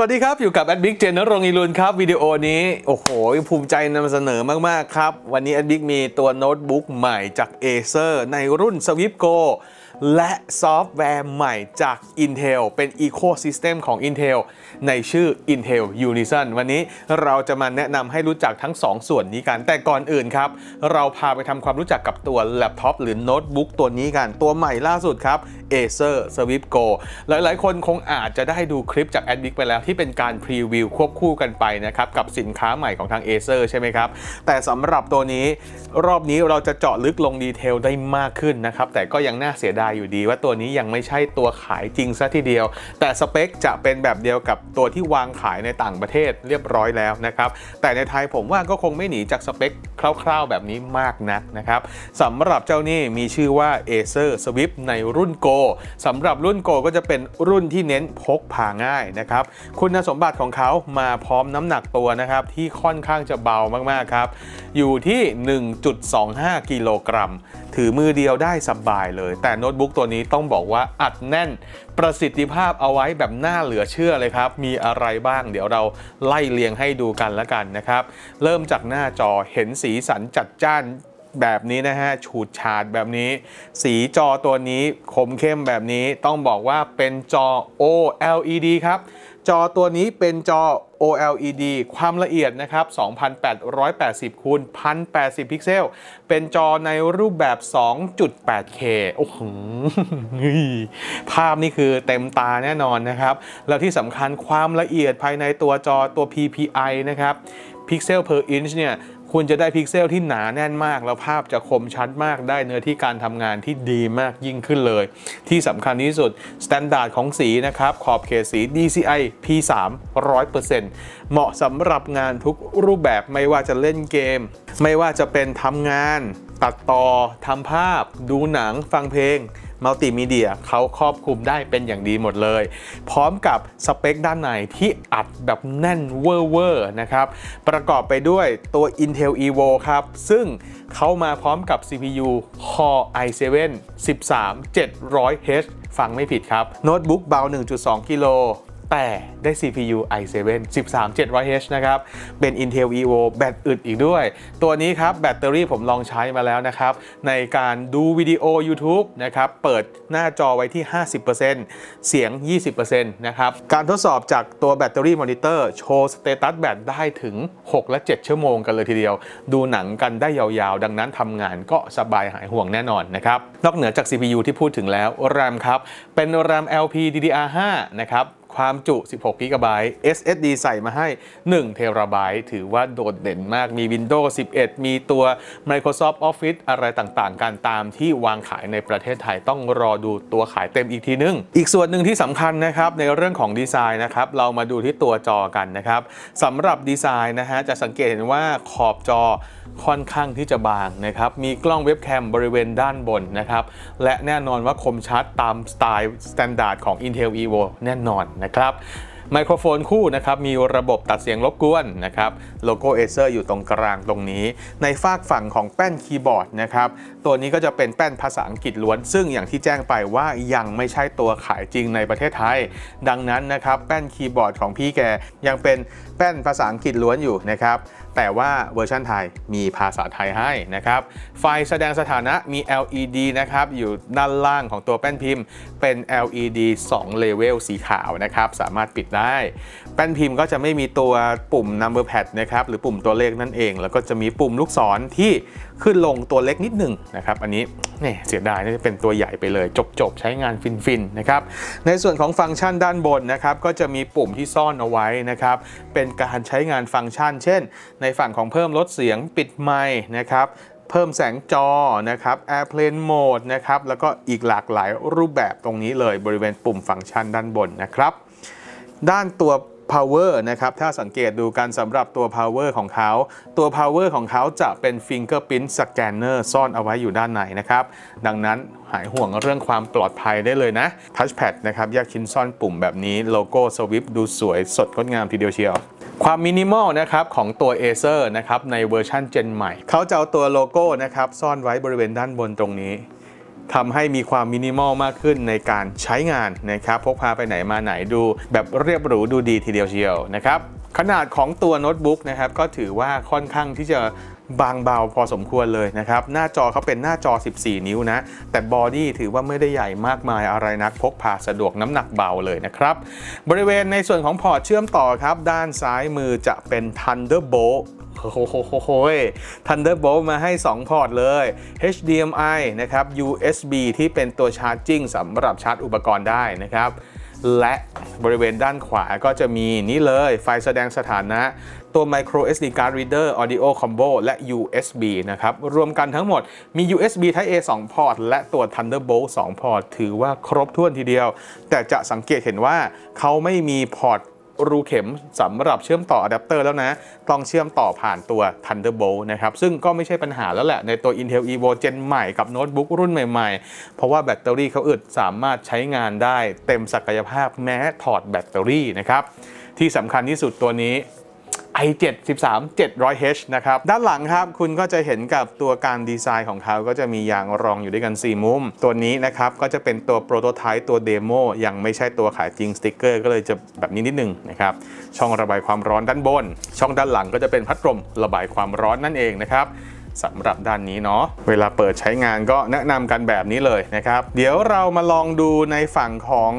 สวัสดีครับอยู่กับแอดบิ๊กเจนนรงค์อิรุณครับวิดีโอนี้โอ้โหภูมิใจนำเสนอมากๆครับวันนี้แอดบิ๊กมีตัวโน้ตบุ๊กใหม่จาก Acer ในรุ่น Swift Go และซอฟต์แวร์ใหม่จาก Intel เป็น Ecosystem ของ Intel ในชื่อ Intel Unison วันนี้เราจะมาแนะนำให้รู้จักทั้ง2 ส่วนนี้กันแต่ก่อนอื่นครับเราพาไปทำความรู้จักกับตัวแล็ปท็อปหรือโน้ตบุ๊กตัวนี้กันตัวใหม่ล่าสุดครับ Acer Swift Go หลายๆคนคงอาจจะได้ดูคลิปจากแอดบิ๊กไปแล้วที่เป็นการพรีวิวควบคู่กันไปนะครับกับสินค้าใหม่ของทาง Acer ใช่ไหมครับแต่สำหรับตัวนี้รอบนี้เราจะเจาะลึกลงดีเทลได้มากขึ้นนะครับแต่ก็ยังน่าเสียดายอยู่ดีว่าตัวนี้ยังไม่ใช่ตัวขายจริงซะทีเดียวแต่สเปคจะเป็นแบบเดียวกับตัวที่วางขายในต่างประเทศเรียบร้อยแล้วนะครับแต่ในไทยผมว่าก็คงไม่หนีจากสเปคคร่าวๆแบบนี้มากนักนะครับสำหรับเจ้านี่มีชื่อว่า Acer Swift ในรุ่น Go สำหรับรุ่น Go ก็จะเป็นรุ่นที่เน้นพกพาง่ายนะครับคุณสมบัติของเขามาพร้อมน้ำหนักตัวนะครับที่ค่อนข้างจะเบามากๆครับอยู่ที่ 1.25 กิโลกรัมถือมือเดียวได้สบายเลยแต่โน้ตบุ๊กตัวนี้ต้องบอกว่าอัดแน่นประสิทธิภาพเอาไว้แบบน่าเหลือเชื่อเลยครับมีอะไรบ้างเดี๋ยวเราไล่เรียงให้ดูกันละกันนะครับเริ่มจากหน้าจอเห็นสีสันจัดจ้านแบบนี้นะฮะฉูดฉาดแบบนี้สีจอตัวนี้คมเข้มแบบนี้ต้องบอกว่าเป็นจอ OLED ครับจอตัวนี้เป็นจอ OLED ความละเอียดนะครับ 2,880x1,080 พิกเซลเป็นจอในรูปแบบ 2.8K โอ้โหภาพนี่คือเต็มตาแน่นอนนะครับแล้วที่สำคัญความละเอียดภายในตัวจอตัว PPI นะครับ Pixel per inch เนี่ยคุณจะได้พิกเซลที่หนาแน่นมากแล้วภาพจะคมชัดมากได้เนื้อที่การทำงานที่ดีมากยิ่งขึ้นเลยที่สำคัญที่สุดสแตนดาร์ดของสีนะครับขอบเขตสี DCI P3 100% เหมาะสำหรับงานทุกรูปแบบไม่ว่าจะเล่นเกมไม่ว่าจะเป็นทำงานตัดต่อทำภาพดูหนังฟังเพลงมัลติมีเดียเขาครอบคลุมได้เป็นอย่างดีหมดเลยพร้อมกับสเปคด้านในที่อัดแบบแน่นเวอร์ๆนะครับประกอบไปด้วยตัว Intel Evo ครับซึ่งเขามาพร้อมกับ CPU Core i7 13700H ฟังไม่ผิดครับโน้ตบุ๊กเบา 1.2 กิโลแต่ได้ CPU i7 13700H นะครับเป็น Intel Evo แบตอึดอีกด้วยตัวนี้ครับแบตเตอรี่ผมลองใช้มาแล้วนะครับในการดูวิดีโอ YouTube นะครับเปิดหน้าจอไว้ที่ 50% เสียง 20% นะครับการทดสอบจากตัวแบตเตอรี่มอนิเตอร์โชว์สเตตัสแบตได้ถึง 6-7 ชั่วโมงกันเลยทีเดียวดูหนังกันได้ยาวๆดังนั้นทำงานก็สบายหายห่วงแน่นอนนะครับนอกเหนือจาก CPU ที่พูดถึงแล้ว RAM ครับเป็น RAM LPDDR5 นะครับความจุ 16 กิกะไบต์ SSD ใส่มาให้ 1 เทราไบต์ถือว่าโดดเด่นมากมี Windows 11 มีตัว Microsoft Office อะไรต่างๆการตามที่วางขายในประเทศไทยต้องรอดูตัวขายเต็มอีกทีนึงอีกส่วนหนึ่งที่สำคัญนะครับในเรื่องของดีไซน์นะครับเรามาดูที่ตัวจอกันนะครับสำหรับดีไซน์นะฮะจะสังเกตเห็นว่าขอบจอค่อนข้างที่จะบางนะครับมีกล้องเว็บแคมบริเวณด้านบนนะครับและแน่นอนว่าคมชัดตามสไตล์สแตนดาร์ดของ Intel Evo แน่นอนนะครับไมโครโฟนคู่นะครับมีระบบตัดเสียงรบกวนนะครับโลโก้ Acer อยู่ตรงกลางตรงนี้ในฝากฝั่งของแป้นคีย์บอร์ดนะครับตัวนี้ก็จะเป็นแป้นภาษาอังกฤษล้วนซึ่งอย่างที่แจ้งไปว่ายังไม่ใช่ตัวขายจริงในประเทศไทยดังนั้นนะครับแป้นคีย์บอร์ดของพี่แกยังเป็นแป้นภาษาอังกฤษล้วนอยู่นะครับแต่ว่าเวอร์ชันไทยมีภาษาไทยให้นะครับไฟแสดงสถานะมี LED นะครับอยู่ด้านล่างของตัวแป้นพิมพ์เป็น LED 2 level สีขาวนะครับสามารถปิดได้แป้นพิมพ์ก็จะไม่มีตัวปุ่ม number pad นะครับหรือปุ่มตัวเลขนั่นเองแล้วก็จะมีปุ่มลูกศรที่ขึ้นลงตัวเล็กนิดหนึ่งนะครับอันนี้เนี่ยเสียดายน่าจะเป็นตัวใหญ่ไปเลยจบใช้งานฟินๆนะครับในส่วนของฟังก์ชันด้านบนนะครับก็จะมีปุ่มที่ซ่อนเอาไว้นะครับเป็นการใช้งานฟังก์ชันเช่นในฝั่งของเพิ่มลดเสียงปิดไมค์นะครับเพิ่มแสงจอนะครับ Airplane Mode นะครับแล้วก็อีกหลากหลายรูปแบบตรงนี้เลยบริเวณปุ่มฟังก์ชันด้านบนนะครับด้านตัว power นะครับถ้าสังเกตดูกันสำหรับตัว power ของเขาตัว power ของเขาจะเป็น fingerprint scanner ซ่อนเอาไว้อยู่ด้านในนะครับดังนั้นหายห่วงเรื่องความปลอดภัยได้เลยนะ touchpad นะครับแยกชิ้นซ่อนปุ่มแบบนี้โลโก้ Swift ดูสวยสดงดงามทีเดียวเชียวความมินิมอลนะครับของตัว Acer นะครับในเวอร์ชันเจนใหม่เขาจะเอาตัวโลโก้นะครับซ่อนไว้บริเวณด้านบนตรงนี้ ทำให้มีความมินิมอลมากขึ้นในการใช้งานนะครับพกพาไปไหนมาไหนดูแบบเรียบหรูดูดีทีเดียวเชียวนะครับขนาดของตัวโน้ตบุ๊กนะครับก็ถือว่าค่อนข้างที่จะบางเบาพอสมควรเลยนะครับหน้าจอเขาเป็นหน้าจอ14นิ้วนะแต่บอดี้ถือว่าไม่ได้ใหญ่มากมายอะไรนักพกพาสะดวกน้ำหนักเบาเลยนะครับบริเวณในส่วนของพอร์ตเชื่อมต่อครับด้านซ้ายมือจะเป็น Thunderbolt Thunderbolt มาให้ 2 พอร์ตเลย HDMI นะครับ USB ที่เป็นตัวชาร์จิ่งสำหรับชาร์จอุปกรณ์ได้นะครับและบริเวณด้านขวาก็จะมีนี่เลยไฟแสดงสถานะตัว Micro SD Card Reader Audio Combo และ USB นะครับรวมกันทั้งหมดมี USB Type-A 2 พอร์ตและตัว Thunderbolt 2 พอร์ตถือว่าครบถ้วนทีเดียวแต่จะสังเกตเห็นว่าเขาไม่มีพอร์ตรูเข็มสำหรับเชื่อมต่ออะแดปเตอร์แล้วนะต้องเชื่อมต่อผ่านตัว Thunderbolt นะครับซึ่งก็ไม่ใช่ปัญหาแล้วแหละในตัว Intel Evo เจนใหม่กับโน้ตบุ๊กรุ่นใหม่ๆเพราะว่าแบตเตอรี่เขาอึดสามารถใช้งานได้เต็มศักยภาพแม้ถอดแบตเตอรี่นะครับที่สำคัญที่สุดตัวนี้ i7 13700H นะครับด้านหลังครับคุณก็จะเห็นกับตัวการดีไซน์ของเขาก็จะมียางรองอยู่ด้วยกัน4มุมตัวนี้นะครับก็จะเป็นตัวโปรโตไทป์ตัวเดโมยังไม่ใช่ตัวขายจริงสติ๊กเกอร์ก็เลยจะแบบนี้นิดนึงนะครับช่องระบายความร้อนด้านบนช่องด้านหลังก็จะเป็นพัดลมระบายความร้อนนั่นเองนะครับสำหรับด้านนี้เนาะเวลาเปิดใช้งานก็แนะนำกันแบบนี้เลยนะครับเดี๋ยวเรามาลองดูในฝั่งของ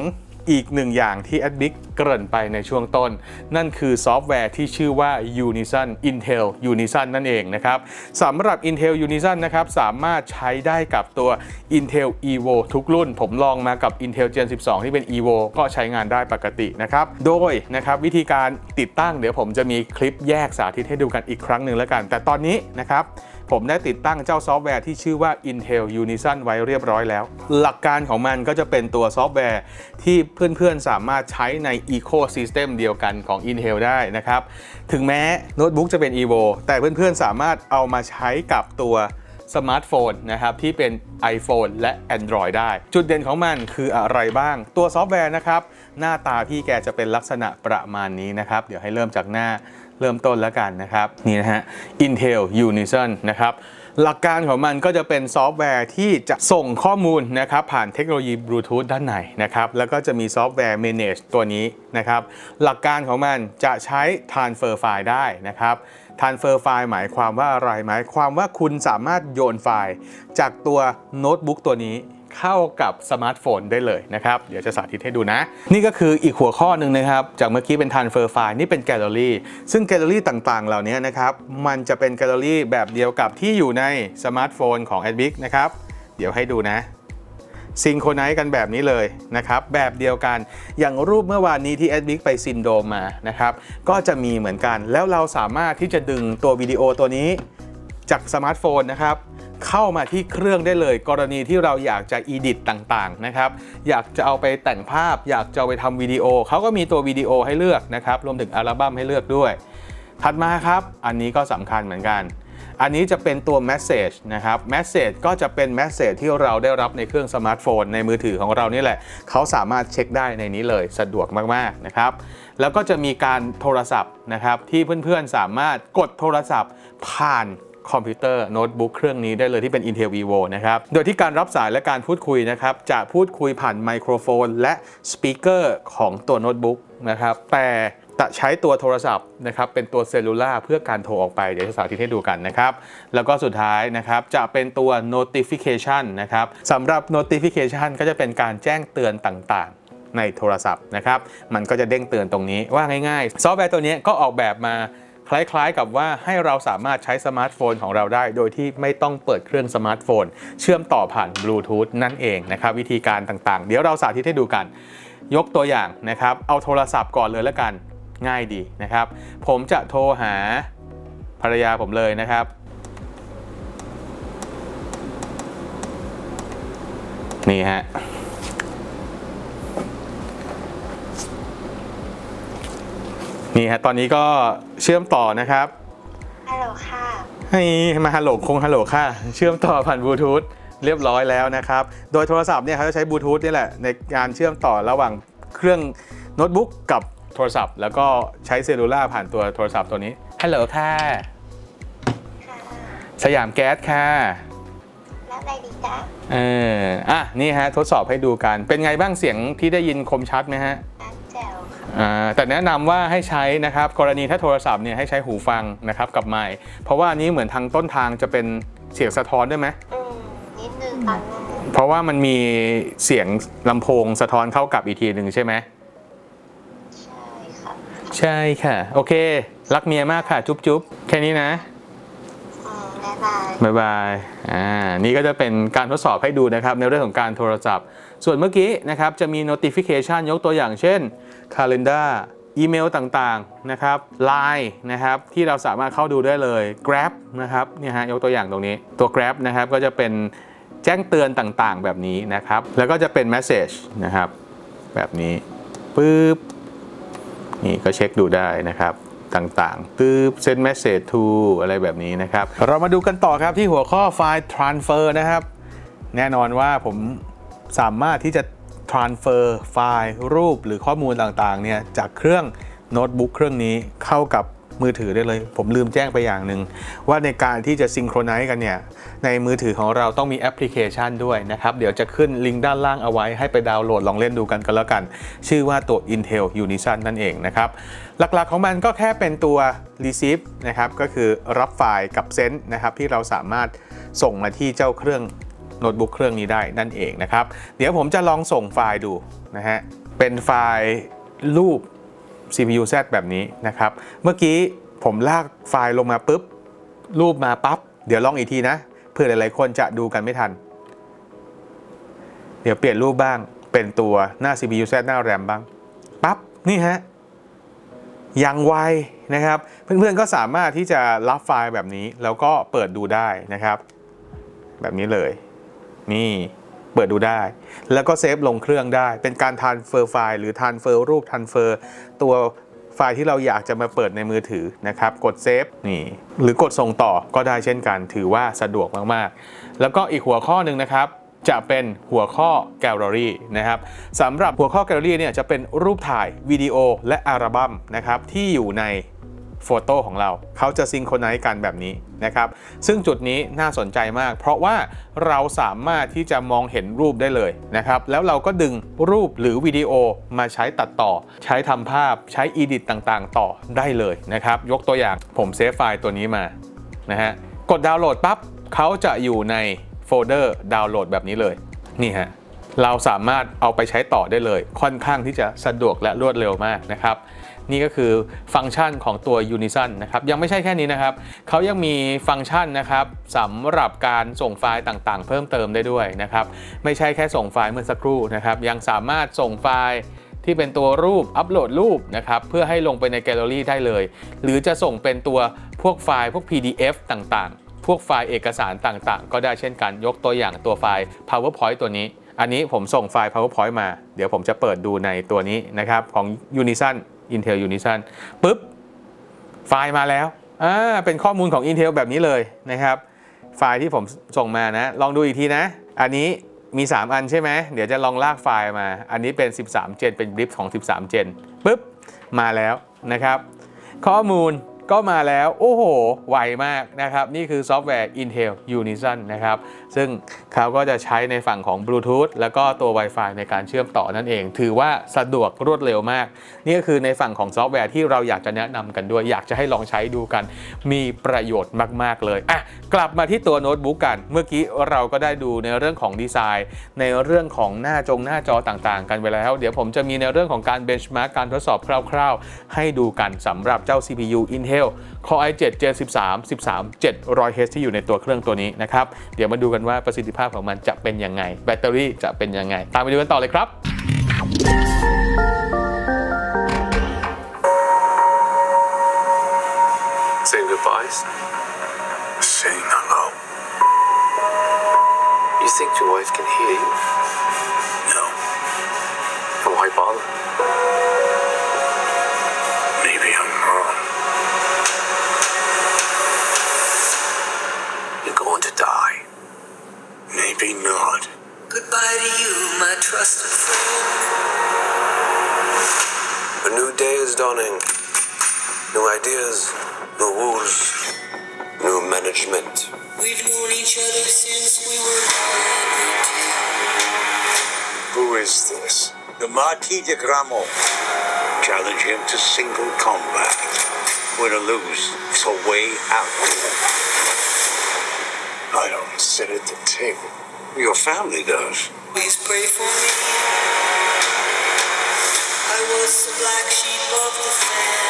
อีกหนึ่งอย่างที่แอดบิ๊กเกริ่นไปในช่วงต้นนั่นคือซอฟต์แวร์ที่ชื่อว่า Unison Intel Unison นั่นเองนะครับสำหรับ Intel Unison นะครับสามารถใช้ได้กับตัว Intel Evo ทุกรุ่นผมลองมากับ Intel Gen 12ที่เป็น Evo ก็ใช้งานได้ปกตินะครับโดยนะครับวิธีการติดตั้งเดี๋ยวผมจะมีคลิปแยกสาธิตให้ดูกันอีกครั้งหนึ่งแล้วกันแต่ตอนนี้นะครับผมได้ติดตั้งเจ้าซอฟต์แวร์ที่ชื่อว่า Intel Unison ไว้เรียบร้อยแล้วหลักการของมันก็จะเป็นตัวซอฟต์แวร์ที่เพื่อนๆสามารถใช้ใน Ecosystem เดียวกันของ Intel ได้นะครับถึงแม้โน้ตบุ๊กจะเป็น Evo แต่เพื่อนๆสามารถเอามาใช้กับตัวสมาร์ทโฟนนะครับที่เป็น iPhone และ Android ได้จุดเด่นของมันคืออะไรบ้างตัวซอฟต์แวร์นะครับหน้าตาพี่แกจะเป็นลักษณะประมาณนี้นะครับเดี๋ยวให้เริ่มจากหน้าเริ่มต้นแล้วกันนะครับนี่นะฮะ Intel Unison นะครับหลักการของมันก็จะเป็นซอฟต์แวร์ที่จะส่งข้อมูลนะครับผ่านเทคโนโลยีบลูทูธด้านในนะครับแล้วก็จะมีซอฟต์แวร์ Manage ตัวนี้นะครับหลักการของมันจะใช้ Transfer ไฟล์ได้นะครับ Transfer ไฟล์หมายความว่าอะไรหมายความว่าคุณสามารถโยนไฟล์จากตัวโน้ตบุ๊กตัวนี้เข้ากับสมาร์ทโฟนได้เลยนะครับเดี๋ยวจะสาธิตให้ดูนะนี่ก็คืออีกหัวข้อหนึ่งนะครับจากเมื่อกี้เป็น Transfer File นี่เป็นแกลเลอรี่ซึ่งแกลเลอรี่ต่างๆเหล่านี้นะครับมันจะเป็นแกลเลอรี่แบบเดียวกับที่อยู่ในสมาร์ทโฟนของ Adbic นะครับเดี๋ยวให้ดูนะซิงโครไนซ์กันแบบนี้เลยนะครับแบบเดียวกันอย่างรูปเมื่อวานนี้ที่ Adbic ไปซินโดมมานะครับก็จะมีเหมือนกันแล้วเราสามารถที่จะดึงตัววิดีโอตัวนี้จากสมาร์ทโฟนนะครับเข้ามาที่เครื่องได้เลยกรณีที่เราอยากจะ edit ต่างๆนะครับอยากจะเอาไปแต่งภาพอยากจะเอาไปทำวิดีโอเขาก็มีตัววิดีโอให้เลือกนะครับรวมถึงอัลบั้มให้เลือกด้วยถัดมาครับอันนี้ก็สำคัญเหมือนกันอันนี้จะเป็นตัว message นะครับ message ก็จะเป็น message ที่เราได้รับในเครื่องสมาร์ทโฟนในมือถือของเรานี่แหละเขาสามารถเช็คได้ในนี้เลยสะดวกมากๆนะครับแล้วก็จะมีการโทรศัพท์นะครับที่เพื่อนๆสามารถกดโทรศัพท์ผ่านคอมพิวเตอร์โน้ตบุ๊กเครื่องนี้ได้เลยที่เป็น Intel Evo นะครับโดยที่การรับสายและการพูดคุยนะครับจะพูดคุยผ่านไมโครโฟนและสปีกเกอร์ของตัวโน้ตบุ๊กนะครับแต่จะใช้ตัวโทรศัพท์นะครับเป็นตัวเซลลูล่าเพื่อการโทรออกไปเดี๋ยวจะสาธิตให้ดูกันนะครับแล้วก็สุดท้ายนะครับจะเป็นตัว notification นะครับสำหรับ notification ก็จะเป็นการแจ้งเตือนต่างๆในโทรศัพท์นะครับมันก็จะเด้งเตือนตรงนี้ว่าง่ายๆซอฟต์แวร์ตัวนี้ก็ออกแบบมาคล้ายๆกับว่าให้เราสามารถใช้สมาร์ทโฟนของเราได้โดยที่ไม่ต้องเปิดเครื่องสมาร์ทโฟนเชื่อมต่อผ่านบลูทูธนั่นเองนะครับวิธีการต่างๆเดี๋ยวเราสาธิตให้ดูกันยกตัวอย่างนะครับเอาโทรศัพท์ก่อนเลยแล้วกันง่ายดีนะครับผมจะโทรหาภรรยาผมเลยนะครับนี่ฮะนี่ฮะตอนนี้ก็เชื่อมต่อนะครับฮัลโหลค่ะให้มาฮัลโหลคงฮัลโหลค่ะเชื่อมต่อผ่านบลูทูธเรียบร้อยแล้วนะครับโดยโทรศัพท์เนี่ยเขาจะใช้บลูทูธนี่แหละในการเชื่อมต่อระหว่างเครื่องโน้ตบุ๊กกับโทรศัพท์แล้วก็ใช้เซลลูล่าผ่านตัวโทรศัพท์ตัวนี้ฮัลโหลค่ะสยามแก๊สค่ะรับอะไรดี จ๊ะนี่ฮะทดสอบให้ดูกันเป็นไงบ้างเสียงที่ได้ยินคมชัดไหมฮะแจ๋วค่ะแต่แนะนำว่าให้ใช้นะครับกรณีถ้าโทรศัพท์เนี่ยให้ใช้หูฟังนะครับกับไมค์เพราะว่านี้เหมือนทางต้นทางจะเป็นเสียงสะท้อนด้วยไหมนิดนึงค่ะเพราะว่ามันมีเสียงลำโพงสะท้อนเข้ากับอีกทีหนึ่งใช่ไหมใช่ค่ะโอเครักเมียมากค่ะจุ๊บจุ๊บแค่นี้นะบ๊ายบายนี่ก็จะเป็นการทดสอบให้ดูนะครับในเรื่องของการโทรศัพท์ส่วนเมื่อกี้นะครับจะมี notification ยกตัวอย่างเช่น calendar อีเมลต่างๆนะครับ line นะครับที่เราสามารถเข้าดูได้เลย grab นะครับเนี่ยฮะยกตัวอย่างตรงนี้ตัว grab นะครับก็จะเป็นแจ้งเตือนต่างๆแบบนี้นะครับแล้วก็จะเป็น message นะครับแบบนี้ปึ๊บนี่ก็เช็คดูได้นะครับต่างๆตืบ send message to อะไรแบบนี้นะครับเรามาดูกันต่อครับที่หัวข้อไฟล์ transfer นะครับแน่นอนว่าผมสามารถที่จะ transfer ไฟล์รูปหรือข้อมูลต่างๆเนี่ยจากเครื่องโน้ตบุ๊กเครื่องนี้เข้ากับมือถือได้เลยผมลืมแจ้งไปอย่างหนึ่งว่าในการที่จะซิงโครไนซ์กันเนี่ยในมือถือของเราต้องมีแอปพลิเคชันด้วยนะครับเดี๋ยวจะขึ้นลิงก์ด้านล่างเอาไว้ให้ไปดาวน์โหลดลองเล่นดูกันแล้วกันชื่อว่าตัว Intel Unison นั่นเองนะครับหลักๆของมันก็แค่เป็นตัว receive นะครับก็คือรับไฟล์กับ send นะครับที่เราสามารถส่งมาที่เจ้าเครื่องโน้ตบุ๊กเครื่องนี้ได้นั่นเองนะครับเดี๋ยวผมจะลองส่งไฟล์ดูนะฮะเป็นไฟล์รูปCPU Z แบบนี้นะครับเมื่อกี้ผมลากไฟล์ลงมาปุ๊บรูปมาปั๊บเดี๋ยวลองอีกทีนะเพื่อหลายๆคนจะดูกันไม่ทันเดี๋ยวเปลี่ยนรูปบ้างเป็นตัวหน้า CPU Z หน้า RAM บ้างปั๊บนี่ฮะอย่างไวนะครับเพื่อนๆก็สามารถที่จะรับไฟล์แบบนี้แล้วก็เปิดดูได้นะครับแบบนี้เลยนี่เปิดดูได้แล้วก็เซฟลงเครื่องได้เป็นการทรานสเฟอร์ไฟล์หรือทรานสเฟอร์รูปทรานสเฟอร์ตัวไฟล์ที่เราอยากจะมาเปิดในมือถือนะครับกดเซฟนี่หรือกดส่งต่อก็ได้เช่นกันถือว่าสะดวกมากๆแล้วก็อีกหัวข้อหนึ่งนะครับจะเป็นหัวข้อแกลเลอรี่นะครับสำหรับหัวข้อแกลเลอรี่เนี่ยจะเป็นรูปถ่ายวิดีโอและอัลบั้มนะครับที่อยู่ในโฟโต้ของเราเขาจะซิงโครไนซ์กันแบบนี้นะครับซึ่งจุดนี้น่าสนใจมากเพราะว่าเราสามารถที่จะมองเห็นรูปได้เลยนะครับแล้วเราก็ดึงรูปหรือวิดีโอมาใช้ตัดต่อใช้ทำภาพใช้อีดิตต่างๆต่อได้เลยนะครับยกตัวอย่างผมเซฟไฟล์ตัวนี้มานะฮะกดดาวน์โหลดปั๊บเขาจะอยู่ในโฟลเดอร์ดาวน์โหลดแบบนี้เลยนี่ฮะเราสามารถเอาไปใช้ต่อได้เลยค่อนข้างที่จะสะดวกและรวดเร็วมากนะครับนี่ก็คือฟังก์ชันของตัว Unison นะครับยังไม่ใช่แค่นี้นะครับเขายังมีฟังก์ชันนะครับสำหรับการส่งไฟล์ต่างๆเพิ่มเติมได้ด้วยนะครับไม่ใช่แค่ส่งไฟล์เมื่อสักครู่นะครับยังสามารถส่งไฟล์ที่เป็นตัวรูปอัปโหลดรูปนะครับเพื่อให้ลงไปในแกลเลอรี่ได้เลยหรือจะส่งเป็นตัวพวกไฟล์พวก PDF ต่างๆพวกไฟล์เอกสารต่างๆก็ได้เช่นกันยกตัวอย่างตัวไฟล์ PowerPoint ตัวนี้อันนี้ผมส่งไฟล์ PowerPoint มาเดี๋ยวผมจะเปิดดูในตัวนี้นะครับของ Unison Intel Unison ปุ๊บไฟล์มาแล้วเป็นข้อมูลของ Intel แบบนี้เลยนะครับไฟล์ที่ผมส่งมานะลองดูอีกทีนะอันนี้มี3อันใช่ไหมเดี๋ยวจะลองลากไฟล์มาอันนี้เป็น13เจนเป็นบลิปของ13เจนปุ๊บมาแล้วนะครับข้อมูลก็มาแล้วโอ้โหไวมากนะครับนี่คือซอฟต์แวร์ Intel Unison นะครับซึ่งเขาก็จะใช้ในฝั่งของ Bluetooth แล้วก็ตัว Wi-Fi ในการเชื่อมต่อนั่นเองถือว่าสะดวกรวดเร็วมากนี่ก็คือในฝั่งของซอฟต์แวร์ที่เราอยากจะแนะนำกันด้วยอยากจะให้ลองใช้ดูกันมีประโยชน์มากๆเลยกลับมาที่ตัวโน้ตบุ๊กกันเมื่อกี้เราก็ได้ดูในเรื่องของดีไซน์ในเรื่องของหน้าจอต่างๆกันไปแล้วเดี๋ยวผมจะมีในเรื่องของการเบนช์มาร์กการทดสอบคร่าวๆให้ดูกันสำหรับเจ้า CPU Intel Core i7 Gen 13 13700H ที่อยู่ในตัวเครื่องตัวนี้นะครับเดี๋ยวมาดูกันว่าประสิทธิภาพของมันจะเป็นยังไงแบตเตอรี่จะเป็นยังไงตามไปดูกันต่อเลยครับMaybe not. Goodbye to you, my trusted friend. A new day is dawning. New ideas, new rules. new management. We've known each other since we were born. Who is this? The Marquis de Gramont. Challenge him to single combat. Win or lose, it's a way out. I don't sit at the table. Your family does. Please pray for me. I was the black sheep of the family.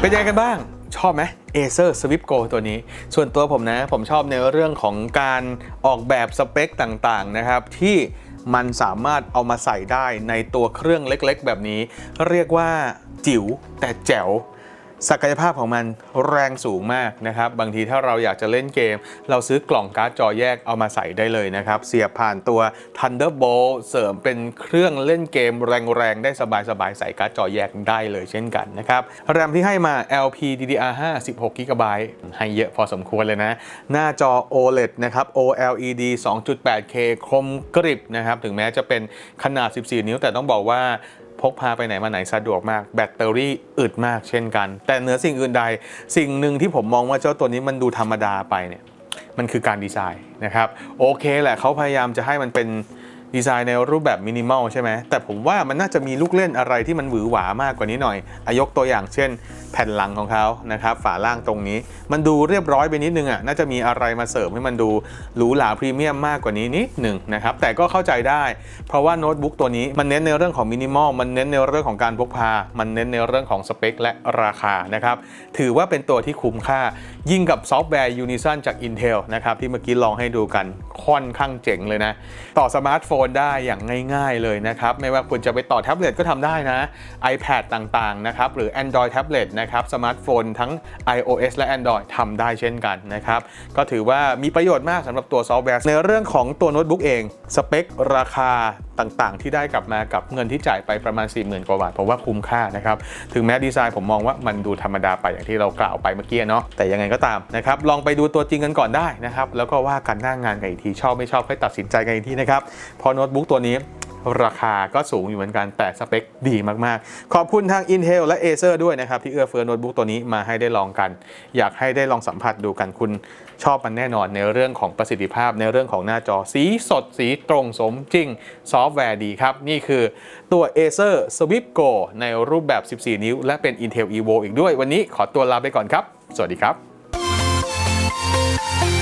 เป็นยังไงกันบ้างชอบไหม Acer Swift Go ตัวนี้ส่วนตัวผมนะผมชอบในเรื่องของการออกแบบสเปคต่างๆนะครับที่มันสามารถเอามาใส่ได้ในตัวเครื่องเล็กๆแบบนี้เรียกว่าจิ๋วแต่แจ๋วศักยภาพของมันแรงสูงมากนะครับบางทีถ้าเราอยากจะเล่นเกมเราซื้อกล่องการ์ดจอแยกเอามาใส่ได้เลยนะครับเสียบผ่านตัว Thunderbolt เสริมเป็นเครื่องเล่นเกมแรงๆได้สบายๆใส่การ์ดจอแยกได้เลยเช่นกันนะครับแรมที่ให้มา LPDDR5 16GB ให้เยอะพอสมควรเลยนะหน้าจอ OLED นะครับ OLED 2.8K คมกริบนะครับถึงแม้จะเป็นขนาด14นิ้วแต่ต้องบอกว่าพกพาไปไหนมาไหนสะดวกมากแบตเตอรี่อึดมากเช่นกันแต่เหนือสิ่งอื่นใดสิ่งหนึ่งที่ผมมองว่าเจ้าตัวนี้มันดูธรรมดาไปเนี่ยมันคือการดีไซน์นะครับโอเคแหละเขาพยายามจะให้มันเป็นดีไซน์ในรูปแบบมินิมอลใช่ไหมแต่ผมว่ามันน่าจะมีลูกเล่นอะไรที่มันหวือหวามากกว่านี้หน่อยยกตัวอย่างเช่นแผ่นหลังของเขานะครับฝาล่างตรงนี้มันดูเรียบร้อยไปนิดนึงอ่ะน่าจะมีอะไรมาเสริมให้มันดูหรูหราพรีเมียมมากกว่านี้นิดหนึ่งนะครับแต่ก็เข้าใจได้เพราะว่าโน้ตบุ๊กตัวนี้มันเน้นในเรื่องของมินิมอลมันเน้นในเรื่องของการพกพามันเน้นในเรื่องของสเปคและราคานะครับถือว่าเป็นตัวที่คุ้มค่ายิ่งกับซอฟต์แวร์ Unison จาก Intel นะครับที่เมื่อกี้ลองให้ดูกันค่อนข้างเจ๋งเลยนะต่อสมาร์ทโฟนได้อย่างง่ายๆเลยนะครับไม่ว่าคุณจะไปต่อแท็บเล็ตก็ทำได้นะ iPad ต่างๆนะครับหรือ Android แท็บเล็ตนะครับสมาร์ทโฟนทั้ง iOS และ Android ทำได้เช่นกันนะครับก็ถือว่ามีประโยชน์มากสำหรับตัวซอฟต์แวร์ในเรื่องของตัวโน้ตบุ๊กเองสเปคราคาต่างๆที่ได้กลับมากับเงินที่จ่ายไปประมาณ 40,000 กว่าบาทผมว่าคุ้มค่านะครับถึงแม้ดีไซน์ผมมองว่ามันดูธรรมดาไปอย่างที่เรากล่าวไปเมื่อกี้เนาะแต่ยังไงก็ตามนะครับลองไปดูตัวจริงกันก่อนได้นะครับแล้วก็ว่ากันหน้างานกันอีกทีชอบไม่ชอบค่อยตัดสินใจกันอีกทีนะครับพอโน้ตบุ๊กตัวนี้ราคาก็สูงอยู่เหมือนกันแต่สเปคดีมากๆขอบคุณทาง Intel และ Acer ด้วยนะครับที่เอื้อเฟื้อโน้ตบุ๊กตัวนี้มาให้ได้ลองกันอยากให้ได้ลองสัมผัสดูกันคุณชอบมันแน่นอนในเรื่องของประสิทธิภาพในเรื่องของหน้าจอสีสดสีตรงสมจริงซอฟต์แวร์ดีครับนี่คือตัว Acer Swift Go ในรูปแบบ14นิ้วและเป็น Intel Evo อีกด้วยวันนี้ขอตัวลาไปก่อนครับสวัสดีครับ